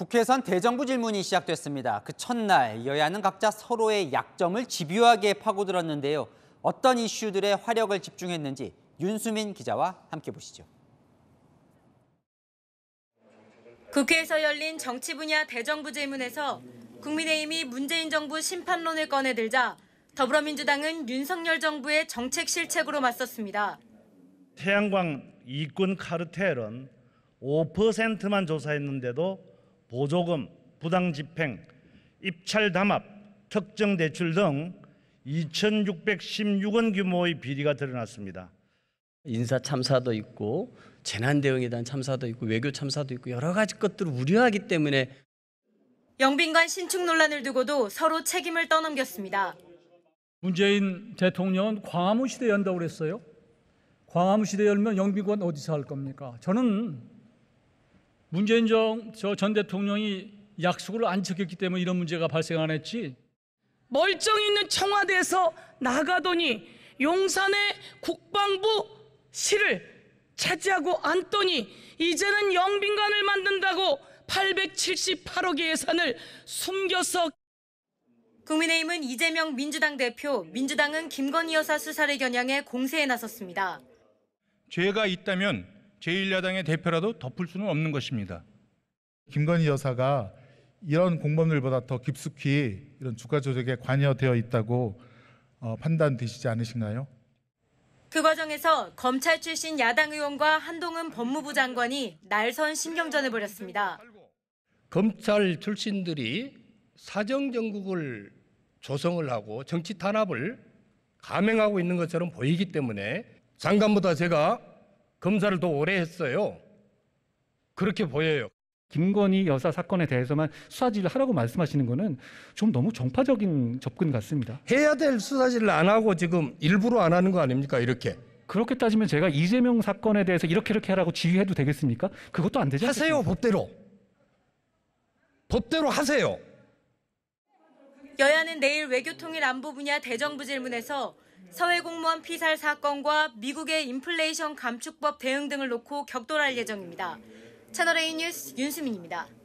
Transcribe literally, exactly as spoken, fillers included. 국회에선 대정부 질문이 시작됐습니다. 그 첫날 여야는 각자 서로의 약점을 집요하게 파고들었는데요. 어떤 이슈들에 화력을 집중했는지 윤수민 기자와 함께 보시죠. 국회에서 열린 정치 분야 대정부 질문에서 국민의힘이 문재인 정부 심판론을 꺼내들자 더불어민주당은 윤석열 정부의 정책 실책으로 맞섰습니다. 태양광 이권 카르텔은 오 퍼센트만 조사했는데도 보조금, 부당집행, 입찰담합, 특정대출 등 이천육백십육억 원 규모의 비리가 드러났습니다. 인사 참사도 있고 재난대응에 대한 참사도 있고 외교 참사도 있고 여러 가지 것들을 우려하기 때문에 영빈관 신축 논란을 두고도 서로 책임을 떠넘겼습니다. 문재인 대통령은 광화문 시대 연다고 그랬어요. 광화문 시대 열면 영빈관 어디서 할 겁니까? 저는 문재인 전 대통령이 약속을 안 지켰기 때문에 이런 문제가 발생 안 했지. 멀쩡히 있는 청와대에서 나가더니 용산의 국방부 실을 차지하고 앉더니 이제는 영빈관을 만든다고 팔백칠십팔억의 예산을 숨겨서. 국민의힘은 이재명 민주당 대표, 민주당은 김건희 여사 수사를 겨냥해 공세에 나섰습니다. 죄가 있다면 제일 야당의 대표라도 덮을 수는 없는 것입니다. 김건희 여사가 이런 공범들보다 더 깊숙이 이런 주가 조작에 관여되어 있다고 어, 판단되시지 않으신가요? 그 과정에서 검찰 출신 야당 의원과 한동훈 법무부 장관이 날선 신경전을 벌였습니다. 검찰 출신들이 사정정국을 조성을 하고 정치 탄압을 감행하고 있는 것처럼 보이기 때문에 장관보다 제가 검사를 더 오래 했어요. 그렇게 보여요. 김건희 여사 사건에 대해서만 수사질을 하라고 말씀하시는 거는 좀 너무 정파적인 접근 같습니다. 해야 될 수사질을 안 하고 지금 일부러 안 하는 거 아닙니까? 이렇게. 그렇게 따지면 제가 이재명 사건에 대해서 이렇게 이렇게 하라고 지휘해도 되겠습니까? 그것도 안 되지 않습니까? 하세요, 법대로. 법대로 하세요. 여야는 내일 외교통일 안보 분야 대정부 질문에서 서해 공무원 피살 사건과 미국의 인플레이션 감축법 대응 등을 놓고 격돌할 예정입니다. 채널A 뉴스 윤수민입니다.